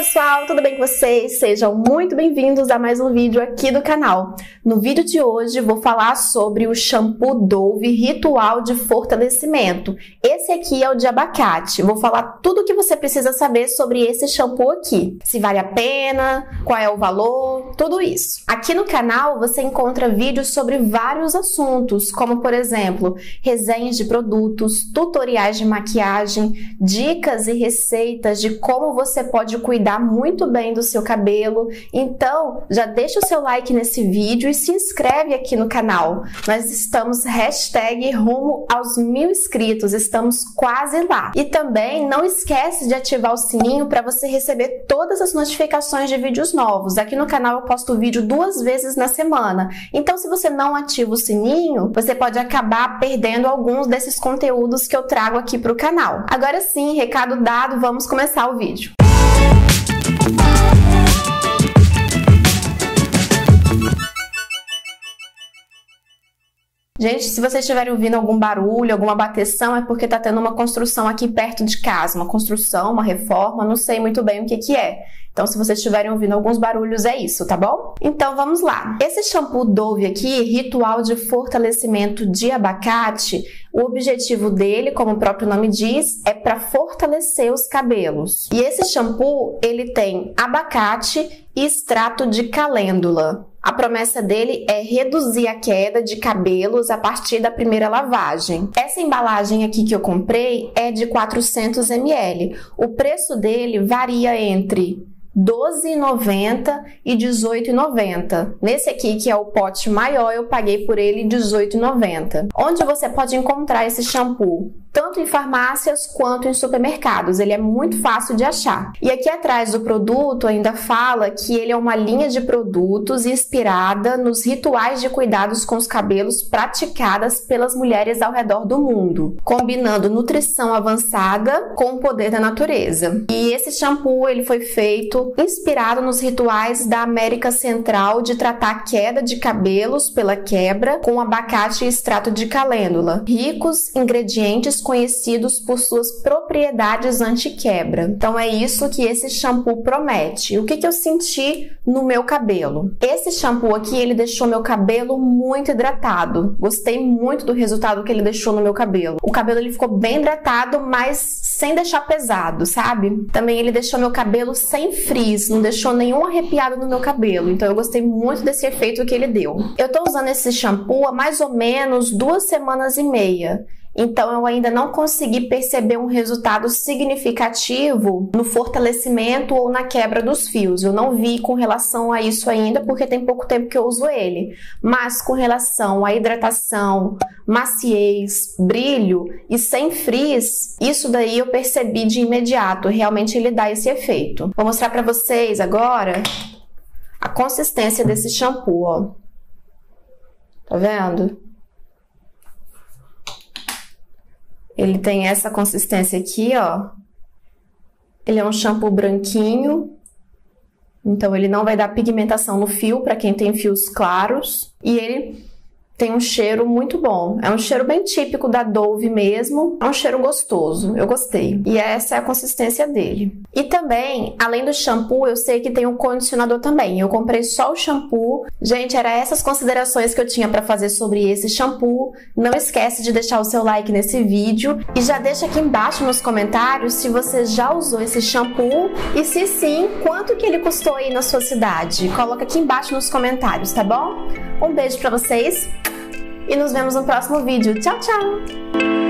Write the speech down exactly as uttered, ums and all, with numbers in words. pessoal, tudo bem com vocês? Sejam muito bem-vindos a mais um vídeo aqui do canal. No vídeo de hoje vou falar sobre o shampoo Dove Ritual de Fortalecimento. Esse aqui é o de abacate. Vou falar tudo o que você precisa saber sobre esse shampoo aqui. Se vale a pena, qual é o valor, tudo isso. Aqui no canal você encontra vídeos sobre vários assuntos, como por exemplo, resenhas de produtos, tutoriais de maquiagem, dicas e receitas de como você Você pode cuidar muito bem do seu cabelo. Então, já deixa o seu like nesse vídeo e se inscreve aqui no canal. Nós estamos hashtag rumo aos mil inscritos, estamos quase lá. E também não esquece de ativar o sininho para você receber todas as notificações de vídeos novos. Aqui no canal eu posto vídeo duas vezes na semana. Então, se você não ativa o sininho, você pode acabar perdendo alguns desses conteúdos que eu trago aqui para o canal. Agora sim, recado dado, vamos começar o vídeo. Gente, se vocês estiverem ouvindo algum barulho, alguma bateção, é porque tá tendo uma construção aqui perto de casa, uma construção, uma reforma, não sei muito bem o que que é. Então, se vocês estiverem ouvindo alguns barulhos, é isso, tá bom? Então, vamos lá. Esse shampoo Dove aqui, Ritual de Fortalecimento de Abacate, o objetivo dele, como o próprio nome diz, é para fortalecer os cabelos. E esse shampoo, ele tem abacate e extrato de calêndula. A promessa dele é reduzir a queda de cabelos a partir da primeira lavagem. Essa embalagem aqui que eu comprei é de quatrocentos mililitros. O preço dele varia entre doze reais e noventa centavos e dezoito reais e noventa centavos. Nesse aqui, que é o pote maior, eu paguei por ele dezoito reais e noventa centavos. Onde você pode encontrar esse shampoo? Tanto em farmácias quanto em supermercados. Ele é muito fácil de achar. E aqui atrás do produto ainda fala que ele é uma linha de produtos inspirada nos rituais de cuidados com os cabelos praticadas pelas mulheres ao redor do mundo, combinando nutrição avançada com o poder da natureza. E esse shampoo, ele foi feito inspirado nos rituais da América Central de tratar a queda de cabelos pela quebra com abacate e extrato de calêndula, ricos em ingredientes conhecidos por suas propriedades anti-quebra. Então é isso que esse shampoo promete. O que que eu senti no meu cabelo? Esse shampoo aqui, ele deixou meu cabelo muito hidratado. Gostei muito do resultado que ele deixou no meu cabelo. O cabelo, ele ficou bem hidratado, mas sem deixar pesado, sabe? Também ele deixou meu cabelo sem frizz, não deixou nenhum arrepiado no meu cabelo. Então eu gostei muito desse efeito que ele deu. Eu tô usando esse shampoo há mais ou menos duas semanas e meia. Então eu ainda não consegui perceber um resultado significativo no fortalecimento ou na quebra dos fios. Eu não vi com relação a isso ainda, porque tem pouco tempo que eu uso ele. Mas com relação à hidratação, maciez, brilho e sem frizz, isso daí eu percebi de imediato. Realmente ele dá esse efeito. Vou mostrar pra vocês agora a consistência desse shampoo, ó. Tá vendo? Ele tem essa consistência aqui, ó. Ele é um shampoo branquinho, então ele não vai dar pigmentação no fio, para quem tem fios claros. E ele tem um cheiro muito bom. É um cheiro bem típico da Dove mesmo. É um cheiro gostoso, eu gostei. E essa é a consistência dele. E também, além do shampoo, eu sei que tem um condicionador também. Eu comprei só o shampoo. Gente, era essas considerações que eu tinha pra fazer sobre esse shampoo. Não esquece de deixar o seu like nesse vídeo. E já deixa aqui embaixo nos comentários se você já usou esse shampoo. E se sim, quanto que ele custou aí na sua cidade? Coloca aqui embaixo nos comentários, tá bom? Um beijo pra vocês. E nos vemos no próximo vídeo. Tchau, tchau!